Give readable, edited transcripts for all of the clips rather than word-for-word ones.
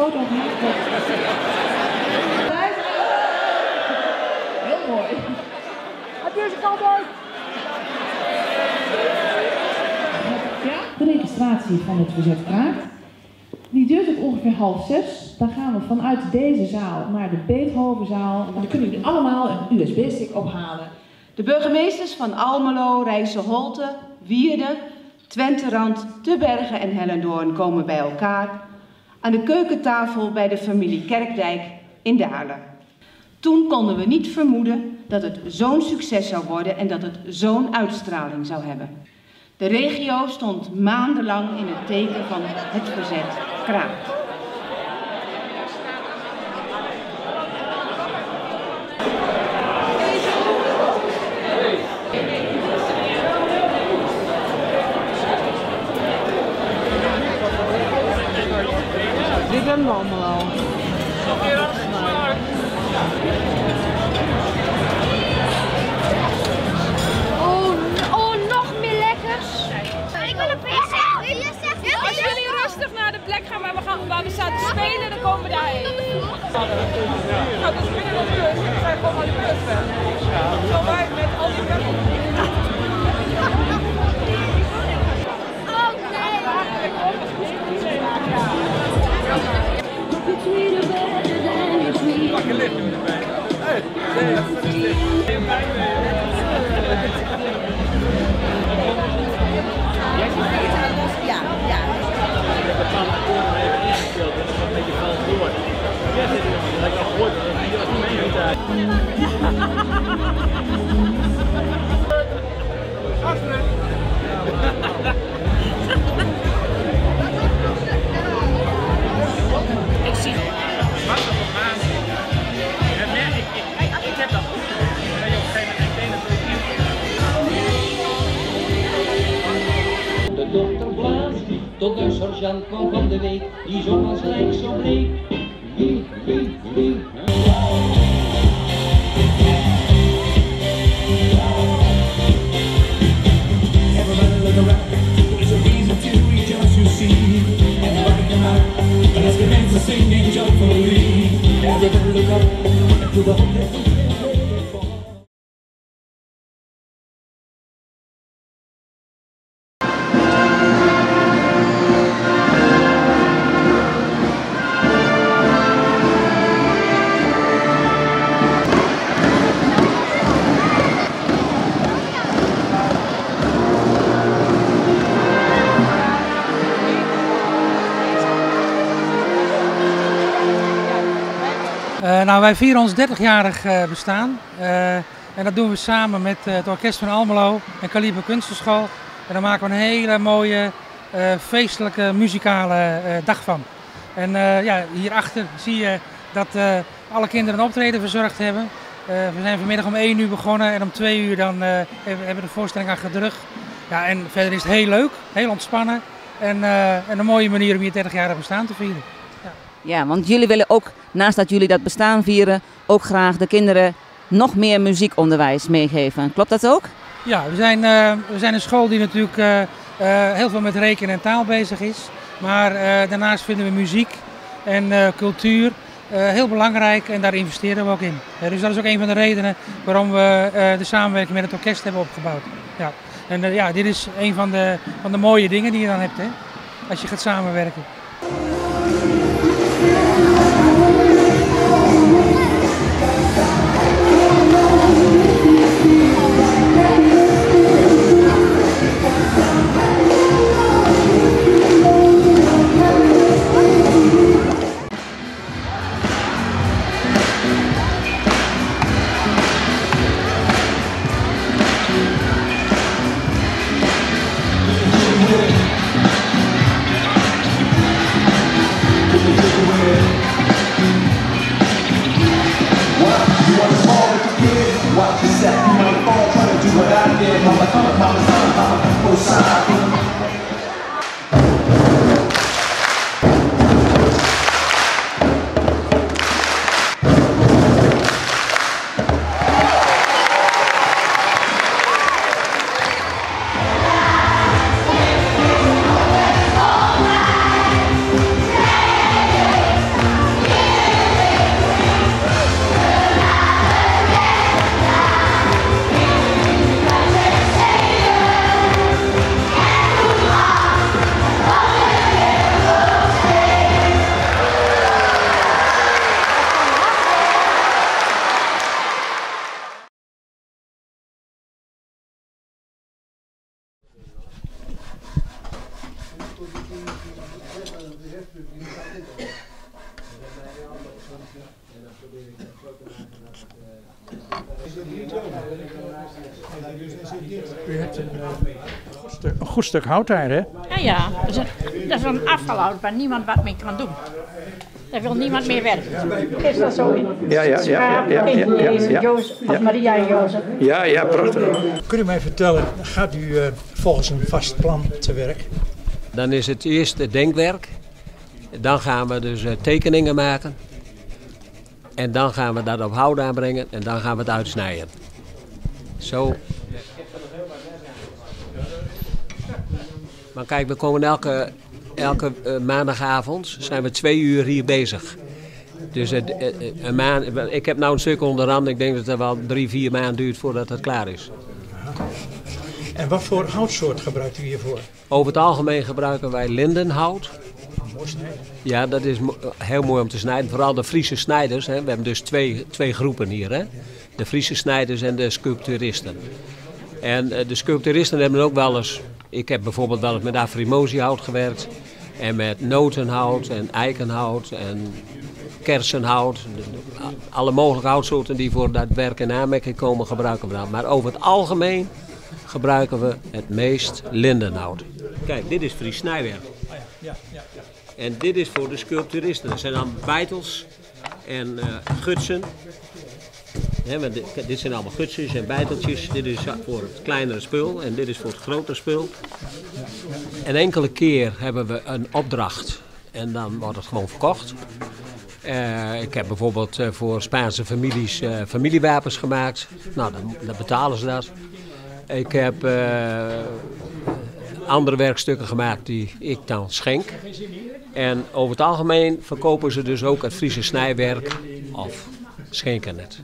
foto of niet? Heel mooi. Het is een kant uit. De registratie van het Verzet Kraakt. Die duurt tot ongeveer 5:30. Dan gaan we vanuit deze zaal naar de Beethovenzaal. En dan kunnen jullie allemaal een USB-stick ophalen. De burgemeesters van Almelo, Rijssen-Holte, Wierden, Twenterand, Tebergen en Hellendoorn komen bij elkaar aan de keukentafel bij de familie Kerkdijk in Daarle. Toen konden we niet vermoeden dat het zo'n succes zou worden en dat het zo'n uitstraling zou hebben. De regio stond maandenlang in het teken van het Verzet Kraakt. Dit hebben we allemaal al. Waar we zaten spelen, dan komen we daarheen. Nou, dus binnen de buurt zijn gewoon al die buurt weg. Zo wij met al die buurt. Oh nee! Pak een licht nu erbij. Hey, nee, dat is een licht. Ja, ja. Ik zie wat een verbazing. Dat merk ik. Ik heb dat goed gedaan. Dat je op een gegeven moment denkt dat ik in. De dokter blaast tot de sergeant kwam van de week. Die zong als lijk zo bleek. Nou, wij vieren ons 30-jarig bestaan en dat doen we samen met het Orkest van Almelo en Caliber Kunstenschool. En daar maken we een hele mooie feestelijke muzikale dag van. En ja, hierachter zie je dat alle kinderen een optreden verzorgd hebben. We zijn vanmiddag om 1 uur begonnen en om 2 uur dan hebben we de voorstelling achter de rug. Ja, en verder is het heel leuk, heel ontspannen en een mooie manier om je 30-jarig bestaan te vieren. Ja, want jullie willen ook, naast dat jullie dat bestaan vieren, ook graag de kinderen nog meer muziekonderwijs meegeven. Klopt dat ook? Ja, we zijn een school die natuurlijk heel veel met rekenen en taal bezig is. Maar daarnaast vinden we muziek en cultuur heel belangrijk en daar investeren we ook in. Dus dat is ook een van de redenen waarom we de samenwerking met het orkest hebben opgebouwd. Ja. En ja, dit is een van de mooie dingen die je dan hebt, hè, als je gaat samenwerken. U hebt een goed stuk hout daar, hè? Ja, ja. Dat is een afvalhout waar niemand wat mee kan doen. Daar wil niemand meer werken. Is dat zo in? Ja, ja, ja. Of Maria en Jozef. Ja, ja, prachtig. Kunt u mij vertellen, gaat u volgens een vast plan te werk? Dan is het eerst het denkwerk. Dan gaan we dus tekeningen maken. En dan gaan we dat op hout aanbrengen en dan gaan we het uitsnijden. Zo. Maar kijk, we komen elke maandagavond zijn we 2 uur hier bezig. Dus een maand, ik heb nou een stuk onderhand. Ik denk dat het wel 3-4 maanden duurt voordat het klaar is. En wat voor houtsoort gebruikt u hiervoor? Over het algemeen gebruiken wij lindenhout. Ja, dat is heel mooi om te snijden. Vooral de Friese snijders. Hè. We hebben dus twee groepen hier. Hè. De Friese snijders en de sculpturisten. En de sculpturisten hebben ook wel eens... Ik heb bijvoorbeeld wel eens met Afrimoziehout gewerkt. En met notenhout en eikenhout en kersenhout. Alle mogelijke houtsoorten die voor dat werk in aanmerking komen gebruiken we dat. Maar over het algemeen gebruiken we het meest lindenhout. Kijk, dit is Fries snijwerk. Ja, ja, ja. En dit is voor de sculpturisten. Dat zijn dan bijtels en gutsen. He, dit zijn allemaal gutsjes en bijteltjes. Dit is voor het kleinere spul en dit is voor het grotere spul. En enkele keer hebben we een opdracht en dan wordt het gewoon verkocht. Ik heb bijvoorbeeld voor Spaanse families familiewapens gemaakt. Nou, dan betalen ze dat. Ik heb... andere werkstukken gemaakt die ik dan schenk. En over het algemeen verkopen ze dus ook het Friese snijwerk of schenken het.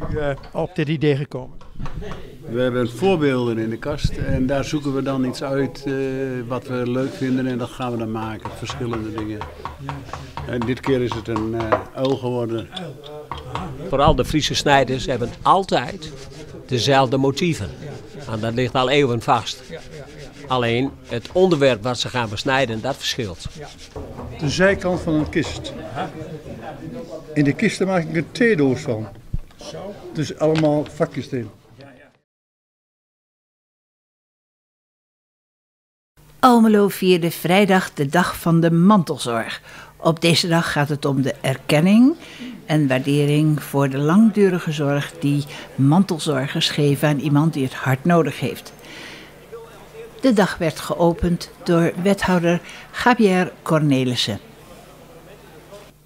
U op dit idee gekomen? We hebben voorbeelden in de kast en daar zoeken we dan iets uit wat we leuk vinden en dat gaan we dan maken, verschillende dingen. En dit keer is het een uil geworden. Vooral de Friese snijders hebben altijd dezelfde motieven. En dat ligt al eeuwen vast. Alleen het onderwerp wat ze gaan besnijden, dat verschilt. De zijkant van een kist. In de kisten maak ik een theedoos van. Dus allemaal vakjes erin. Almelo vierde vrijdag de dag van de mantelzorg. Op deze dag gaat het om de erkenning en waardering voor de langdurige zorg die mantelzorgers geven aan iemand die het hard nodig heeft. De dag werd geopend door wethouder Javier Cornelissen.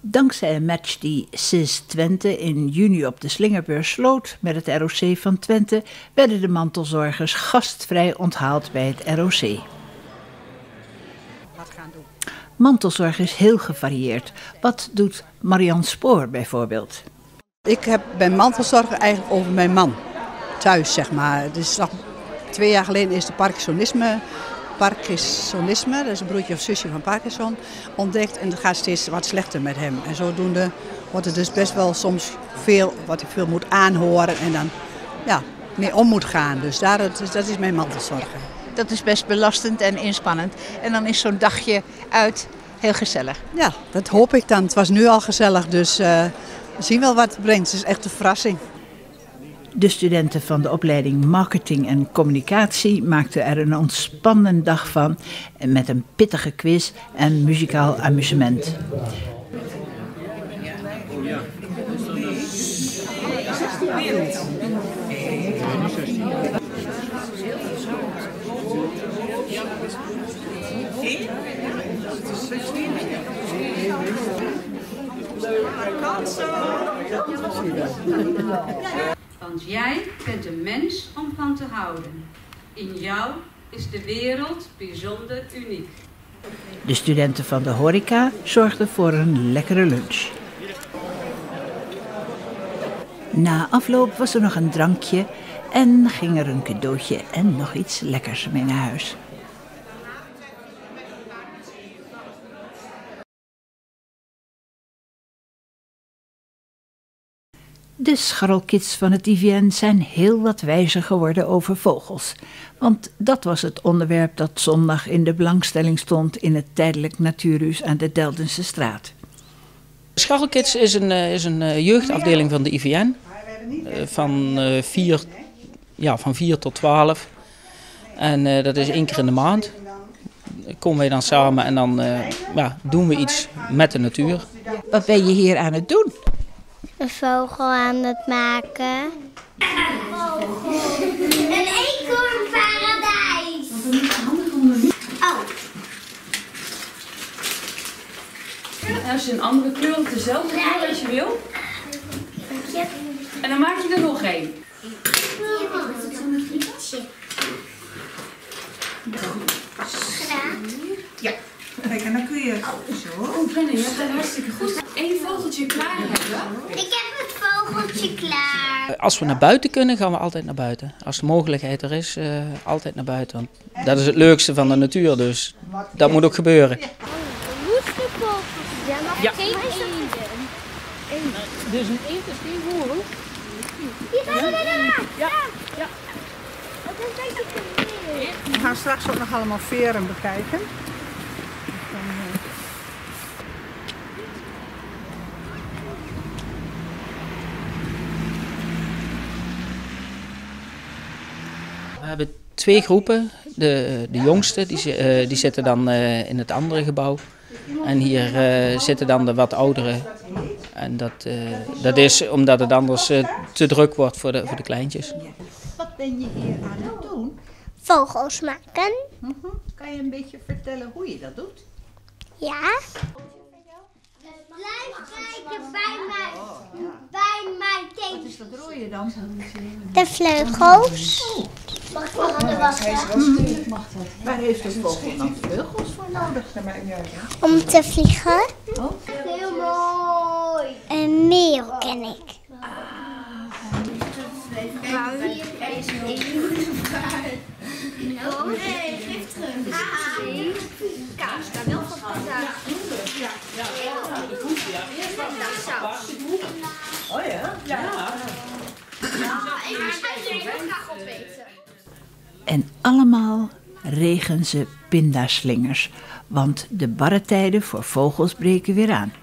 Dankzij een match die CIS Twente in juni op de Slingerbeurs sloot met het ROC van Twente, werden de mantelzorgers gastvrij onthaald bij het ROC. Mantelzorg is heel gevarieerd. Wat doet Marianne Spoor bijvoorbeeld? Ik heb bij mantelzorg eigenlijk over mijn man. Thuis, zeg maar. Dus nog 2 jaar geleden is de Parkinsonisme, dat is een broertje of zusje van Parkinson, ontdekt. En het gaat steeds wat slechter met hem. En zodoende wordt het dus best wel soms veel wat ik veel moet aanhoren en dan ja, mee om moet gaan. Dus dat is mijn mantelzorg. Dat is best belastend en inspannend. En dan is zo'n dagje uit heel gezellig. Ja, dat hoop ik dan. Het was nu al gezellig, dus we zien wel wat het brengt. Het is echt een verrassing. De studenten van de opleiding Marketing en Communicatie maakten er een ontspannen dag van. Met een pittige quiz en muzikaal amusement. Want jij bent een mens om van te houden. In jou is de wereld bijzonder uniek. De studenten van de horeca zorgden voor een lekkere lunch. Na afloop was er nog een drankje en ging er een cadeautje en nog iets lekkers mee naar huis. De scharrelkids van het IVN zijn heel wat wijzer geworden over vogels. Want dat was het onderwerp dat zondag in de belangstelling stond in het tijdelijk natuurhuis aan de Deldense straat. Scharrelkids is een jeugdafdeling van de IVN. Van 4 tot 12. En dat is 1 keer in de maand. Komen wij dan samen en dan doen we iets met de natuur. Wat ben je hier aan het doen? Een vogel aan het maken. Een eekhoornparadijs. Oh. Er is een andere kleur op dezelfde kleur als je wil. En dan maak je er nog één. Ja. Kijk, en dan kun je zo. Je hebt het hartstikke goed. Eén vogeltje klaar hebben. Ik heb het vogeltje klaar. Als we naar buiten kunnen, gaan we altijd naar buiten. Als de mogelijkheid er is, altijd naar buiten. Dat is het leukste van de natuur, dus dat moet ook gebeuren. Ja. Dit is een eend, is geen vogel. Ja. We gaan straks ook nog allemaal veren bekijken. We hebben 2 groepen. De jongste die zitten dan in het andere gebouw. En hier zitten dan de wat ouderen. En dat is omdat het anders te druk wordt voor de kleintjes. Wat ben je hier aan het doen? Vogels maken. Kan je een beetje vertellen hoe je dat doet? Ja. Blijf kijken bij mijn teentjes. Wat is dat rode dan? De vleugels. Mag ik mijn handen wassen? Waar heeft de vogel dan vleugels voor nodig? Om te vliegen. Oh. Heel mooi. Een merel ken ik. Nee, geef terug. Kaas, daar wel van vandaag. Oh ja. En allemaal regen ze pindaslingers, want de barre tijden voor vogels breken weer aan.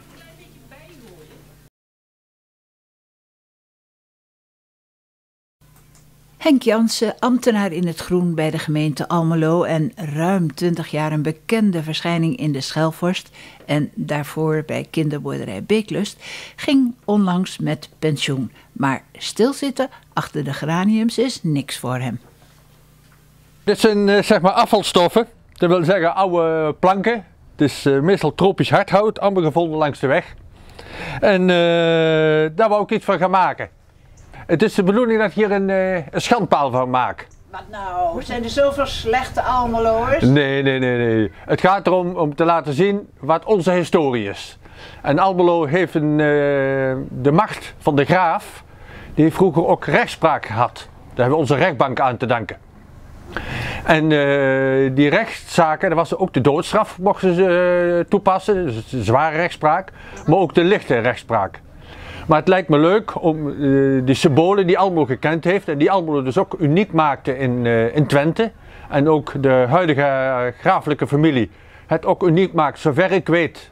Henk Janssen, ambtenaar in het groen bij de gemeente Almelo en ruim 20 jaar een bekende verschijning in de Schelvorst en daarvoor bij kinderboerderij Beeklust, ging onlangs met pensioen. Maar stilzitten achter de geraniums is niks voor hem. Dit zijn zeg maar afvalstoffen, dat wil zeggen oude planken. Het is meestal tropisch hardhout, amper gevonden langs de weg. En daar wou ik iets van gaan maken. Het is de bedoeling dat ik hier een schandpaal van maak. Wat nou? Zijn er zoveel slechte Almeloers? Nee. Het gaat erom om te laten zien wat onze historie is. En Almelo heeft de macht van de graaf, die heeft vroeger ook rechtspraak gehad. Daar hebben we onze rechtbank aan te danken. En die rechtszaken, daar was ook de doodstraf mochten ze toepassen, dus de zware rechtspraak, maar ook de lichte rechtspraak. Maar het lijkt me leuk om die symbolen die Almelo gekend heeft en die Almelo dus ook uniek maakte in Twente. En ook de huidige graaflijke familie het ook uniek maakt, zover ik weet,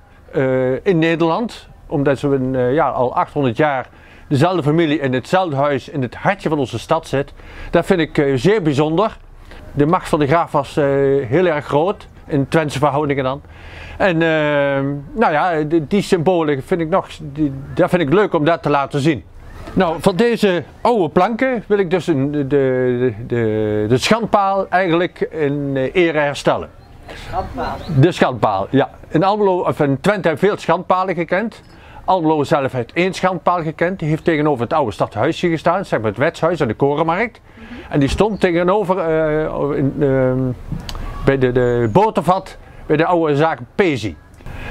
in Nederland. Omdat ze al 800 jaar dezelfde familie in hetzelfde huis in het hartje van onze stad zit. Dat vind ik zeer bijzonder. De macht van de graaf was heel erg groot. In Twentse verhoudingen dan. En die symbolen vind ik dat vind ik leuk om dat te laten zien. Nou, van deze oude planken wil ik dus de schandpaal eigenlijk in ere herstellen. De schandpaal, ja. In Twente heeft veel schandpalen gekend. Almelo zelf heeft 1 schandpaal gekend. Die heeft tegenover het oude stadhuisje gestaan, zeg maar het wetshuis aan de Korenmarkt. En die stond tegenover bij de botervat, bij de oude zaak Pesi.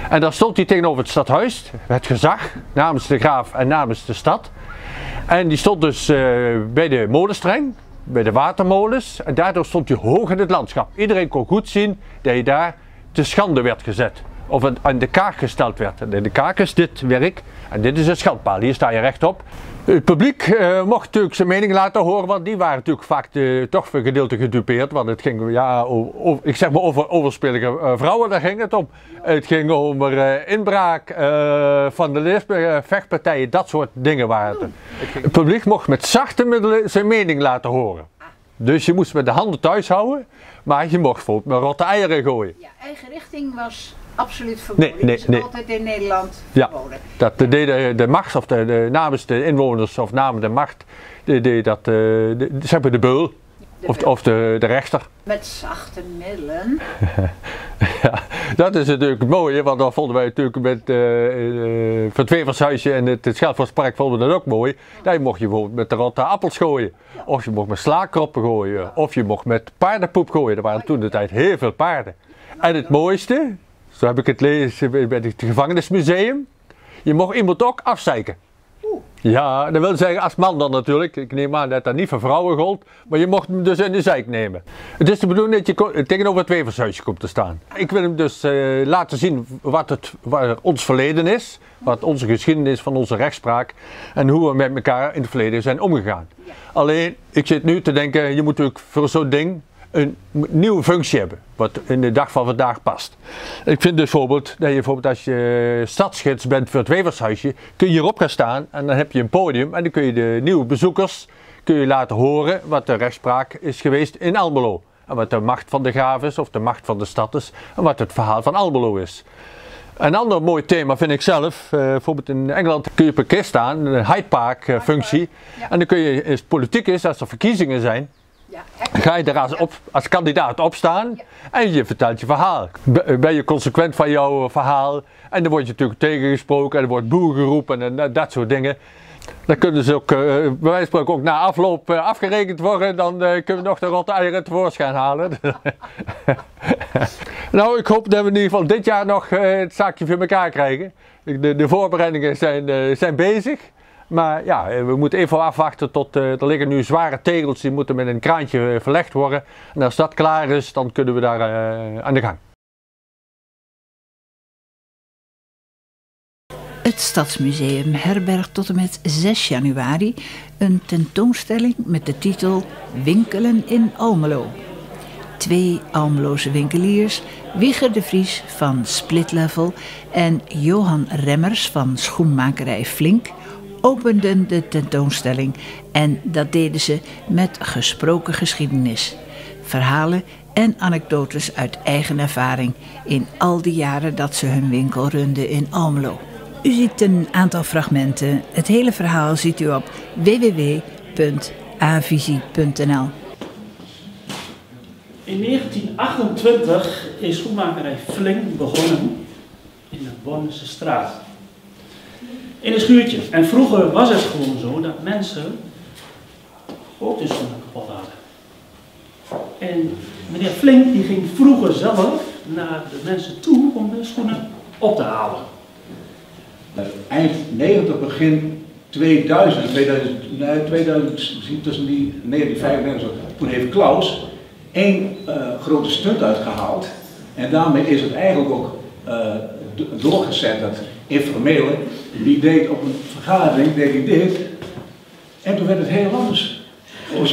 En daar stond hij tegenover het stadhuis, het gezag, namens de graaf en namens de stad. En die stond dus bij de molenstreng, bij de watermolens. En daardoor stond hij hoog in het landschap. Iedereen kon goed zien dat hij daar te schande werd gezet. of het aan de kaak gesteld werd. En de kaak is dit werk en dit is een schandpaal. Hier sta je rechtop. Het publiek mocht natuurlijk zijn mening laten horen, want die waren natuurlijk vaak toch voor een gedeelte gedupeerd. Want het ging, ja, ik zeg maar over overspelige vrouwen, daar ging het om. Het ging over inbraak, vandalisme, vechtpartijen, dat soort dingen waren het. Het publiek mocht met zachte middelen zijn mening laten horen. Dus je moest met de handen thuis houden, maar je mocht bijvoorbeeld met rotte eieren gooien. Ja, eigen richting was absoluut verboden. Nee, nee, nee. Altijd in Nederland verboden. Ja, dat deden de macht, of namens de inwoners of namens de macht, zeg maar de beul. Of de rechter. Met zachte middelen. Ja, dat is natuurlijk het mooie, want dan vonden wij natuurlijk met van het Wevershuisje en het Schelvorstpark vonden we dat ook mooi. Daar mocht je bijvoorbeeld met de rotte appels gooien. Ja. Of je mocht met slaakroppen gooien. Ja. Of je mocht met paardenpoep gooien. Er waren toen de tijd heel veel paarden. En het mooiste, zo heb ik het lezen bij het gevangenismuseum, je mocht iemand ook afzeiken. Ja, dat wil zeggen als man dan natuurlijk. Ik neem aan dat dat niet voor vrouwen gold, maar je mocht hem dus in de zeik nemen. Het is de bedoeling dat je tegenover het Wevershuisje komt te staan. Ik wil hem dus laten zien wat ons verleden is, wat onze geschiedenis van onze rechtspraak en hoe we met elkaar in het verleden zijn omgegaan. Ja. Alleen, ik zit nu te denken, je moet natuurlijk voor zo'n ding een nieuwe functie hebben, wat in de dag van vandaag past. Ik vind dus bijvoorbeeld als je stadsgids bent voor het Wevershuisje, kun je hierop gaan staan en dan heb je een podium en dan kun je de nieuwe bezoekers laten horen wat de rechtspraak is geweest in Almelo. En wat de macht van de graaf is of de macht van de stad is en wat het verhaal van Almelo is. Een ander mooi thema vind ik zelf, bijvoorbeeld in Engeland kun je op een kist staan, een Hyde Park functie. Ja. En dan kun je, als het politiek is, als er verkiezingen zijn, ja, ga je daar als kandidaat opstaan, ja, en je vertelt je verhaal. Ben je consequent van jouw verhaal en dan word je natuurlijk tegengesproken en er wordt boer geroepen en dat soort dingen. Dan kunnen ze ook, bij wijze van ook na afloop afgerekend worden, dan kunnen we nog de rotte eieren tevoorschijn halen. Nou, ik hoop dat we in ieder geval dit jaar nog het zaakje voor elkaar krijgen. De voorbereidingen zijn bezig. Maar ja, we moeten even afwachten tot er liggen nu zware tegels, die moeten met een kraantje verlegd worden. En als dat klaar is, dan kunnen we daar aan de gang. Het Stadsmuseum herbergt tot en met 6 januari een tentoonstelling met de titel Winkelen in Almelo. 2 Almeloze winkeliers, Wieger de Vries van Splitlevel en Johan Remmers van Schoenmakerij Flink, openden de tentoonstelling en dat deden ze met gesproken geschiedenis. Verhalen en anekdotes uit eigen ervaring in al die jaren dat ze hun winkel runden in Almelo. U ziet een aantal fragmenten. Het hele verhaal ziet u op www.avisie.nl. In 1928 is Schoenmakerij Flink begonnen in de Deldense straat. In een schuurtje. En vroeger was het gewoon zo dat mensen ook de schoenen kapot hadden. En meneer Flink die ging vroeger zelf naar de mensen toe om de schoenen op te halen. Eind 90, begin 2000, misschien tussen die 1995 en zo, toen heeft Klaus één grote stunt uitgehaald. En daarmee is het eigenlijk ook doorgezet. Informeel, die deed op een vergadering, deed hij dit, en toen werd het heel anders. Toen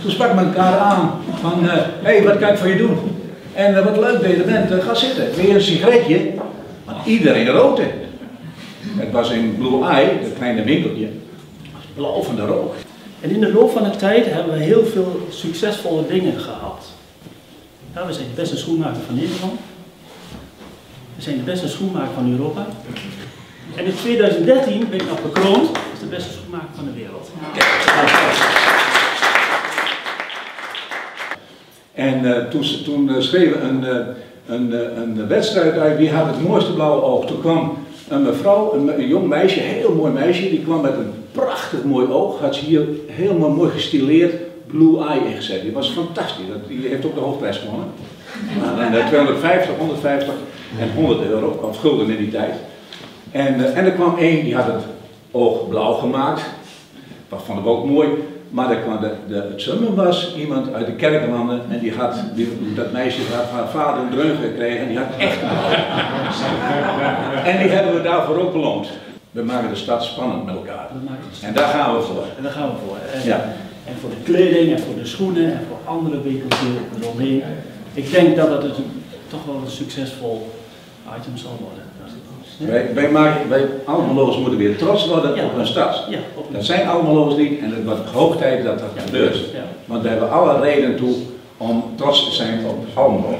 sprak men elkaar aan van, hé, wat kan ik voor je doen? En wat leuk dat je bent, ga zitten, wil je een sigaretje? Want iedereen rookte. Het was in Blue Eye, dat kleine winkeltje, blauw van de rook. En in de loop van de tijd hebben we heel veel succesvolle dingen gehaald. Ja, we zijn de beste schoenmaker van Nederland. We zijn de beste schoenmaker van Europa. En in 2013 ben ik nog bekroond als de beste schoenmaker van de wereld. En toen schreven we een wedstrijd uit wie had het mooiste blauwe oog. Toen kwam een mevrouw, een jong meisje, een heel mooi meisje, die kwam met een prachtig mooi oog. Had ze hier helemaal mooi gestileerd Blue Eye ingezet. Die was fantastisch. Die heeft ook de hoofdprijs gewonnen. En 250, 150 en 100 euro, of gulden in die tijd. En er kwam één, die had het oog blauw gemaakt. Dat vond ik ook mooi. Maar er kwam het zummen was iemand uit de Kerkenlanden en die had, dat meisje had haar vader een dreun gekregen en die had echt en die hebben we daarvoor ook beloond. We maken de stad spannend met elkaar. En daar gaan we voor. En daar gaan we voor. En, ja. En voor de kleding en voor de schoenen en voor andere winkels eromheen. Ik denk dat het toch wel een succesvol item zal worden. Ja. Wij Almelo's moeten weer trots worden op een stad. Ja, op dat zijn Almelo's niet en het wordt hoog tijd dat dat gebeurt. Ja. Want we hebben alle reden toe om trots te zijn op Almelo.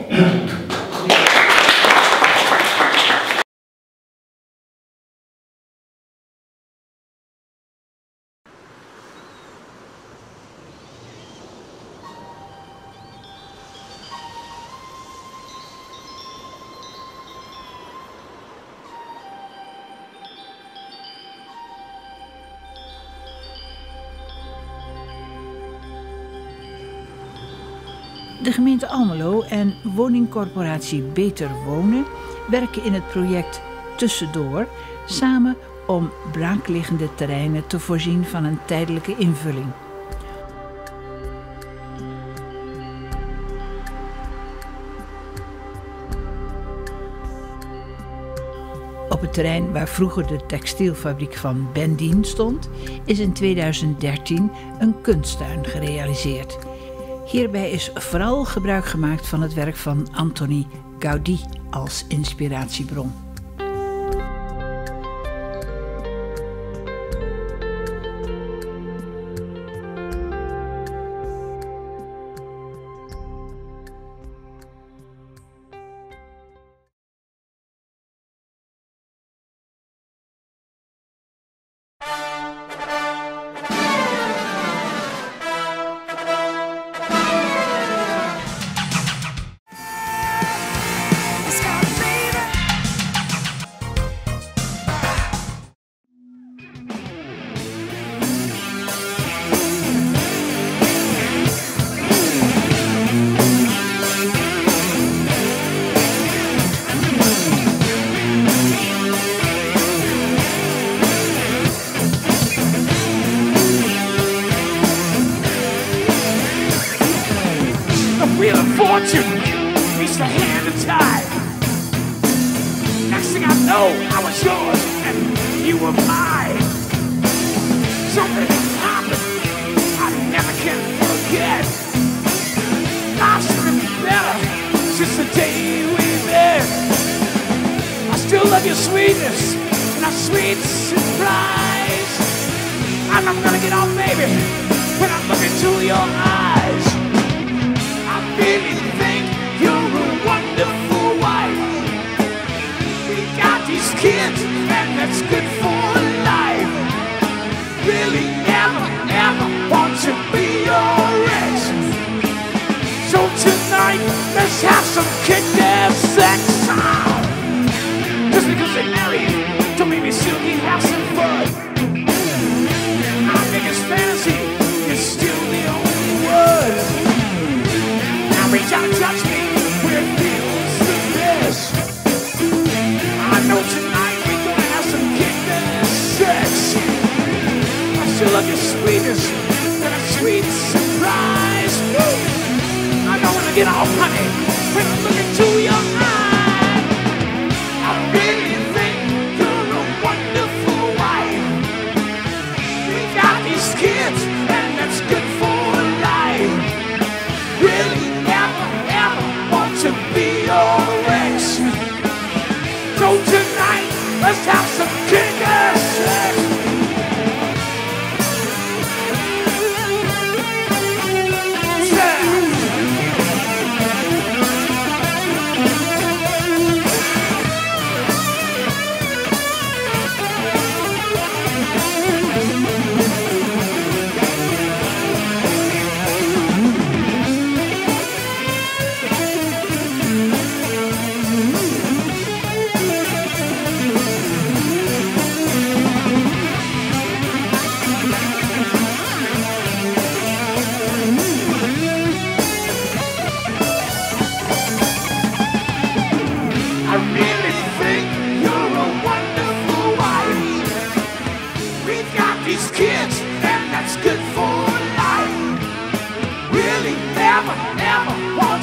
De gemeente Almelo en woningcorporatie Beter Wonen werken in het project Tussendoor samen om braakliggende terreinen te voorzien van een tijdelijke invulling. Op het terrein waar vroeger de textielfabriek van Bendien stond, is in 2013 een kunsttuin gerealiseerd. Hierbij is vooral gebruik gemaakt van het werk van Antoni Gaudí als inspiratiebron.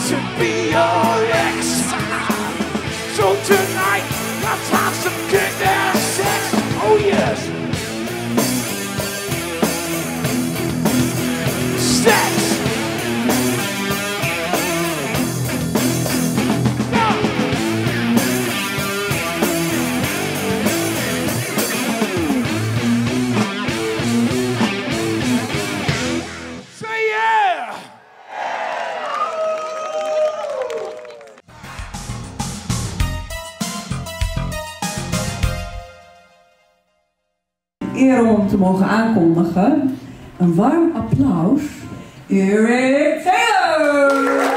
to be your ex. So tonight, let's have some good-ass sex. Oh yes. Sex. Eer om te mogen aankondigen. Een warm applaus. Erik Taylor!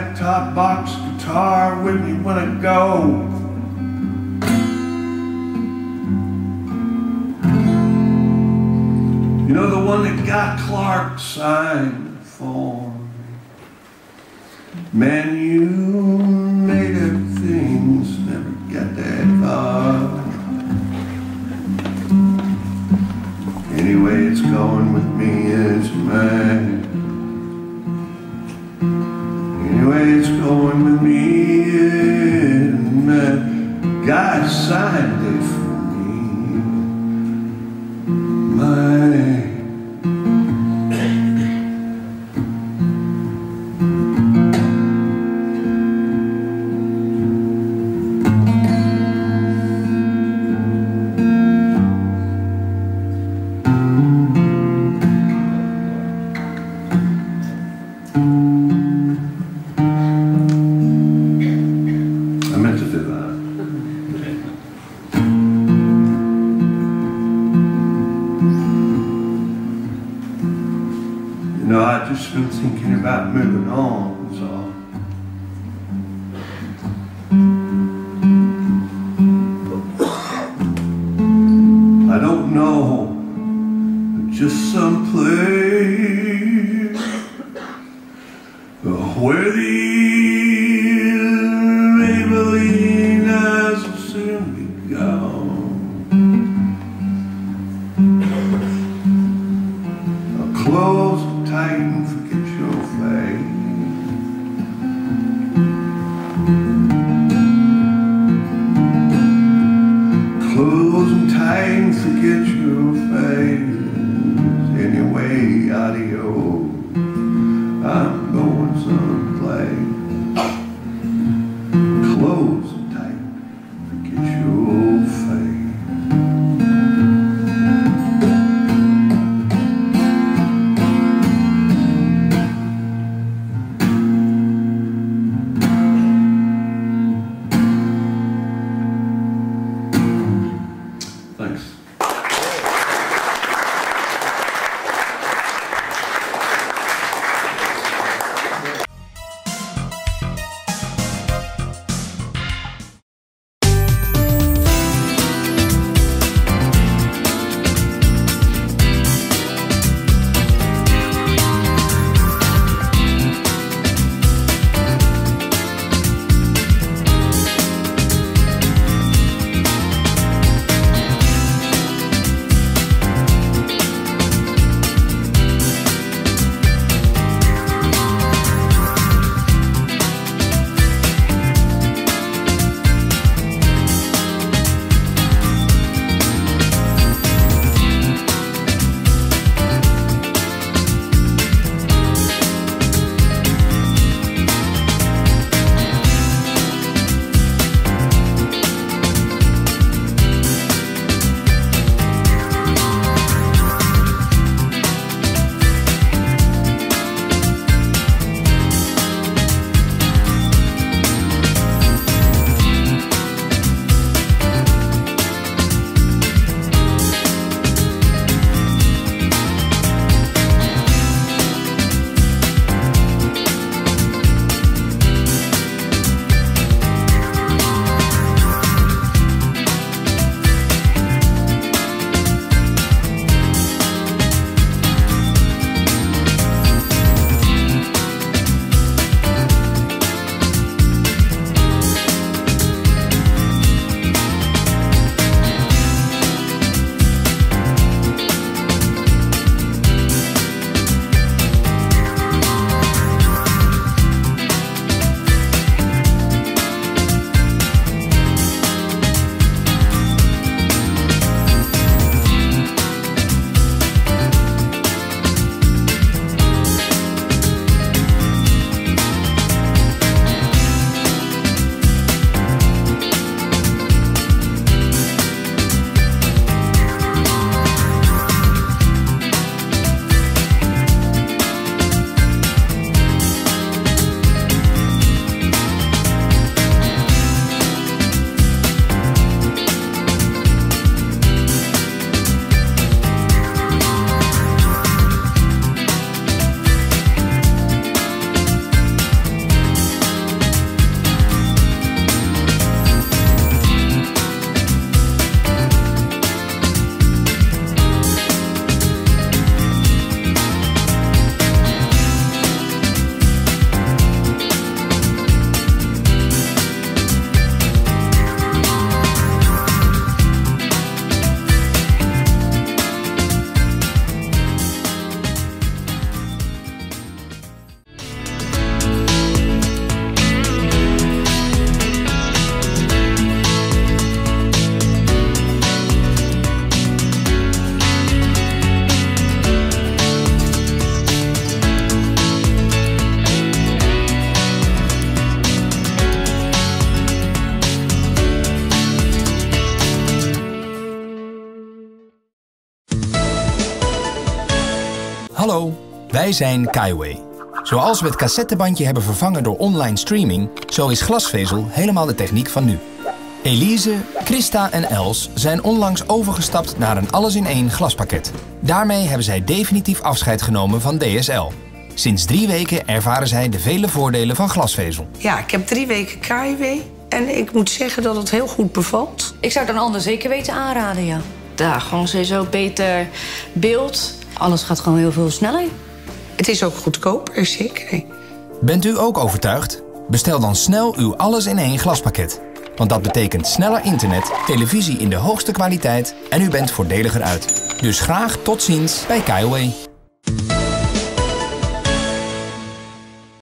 black top box guitar with me when I go. You know, the one that Guy Clark signed for me. Man, you made up things, never got that far. Anyway, it's going with me as mine. Anyway, it's going with me and mine. God signed it for me. Close tight and forget your face. Hallo, wij zijn KaiWay. Zoals we het cassettebandje hebben vervangen door online streaming, zo is glasvezel helemaal de techniek van nu. Elise, Christa en Els zijn onlangs overgestapt naar een alles-in-één glaspakket. Daarmee hebben zij definitief afscheid genomen van DSL. Sinds 3 weken ervaren zij de vele voordelen van glasvezel. Ja, ik heb 3 weken KaiWay en ik moet zeggen dat het heel goed bevalt. Ik zou het aan anderen zeker weten aanraden, ja. Daar gewoon sowieso beter beeld. Alles gaat gewoon heel veel sneller. Het is ook goedkoper, zeker. Bent u ook overtuigd? Bestel dan snel uw alles-in-één glaspakket. Want dat betekent sneller internet, televisie in de hoogste kwaliteit en u bent voordeliger uit. Dus graag tot ziens bij KaiWay.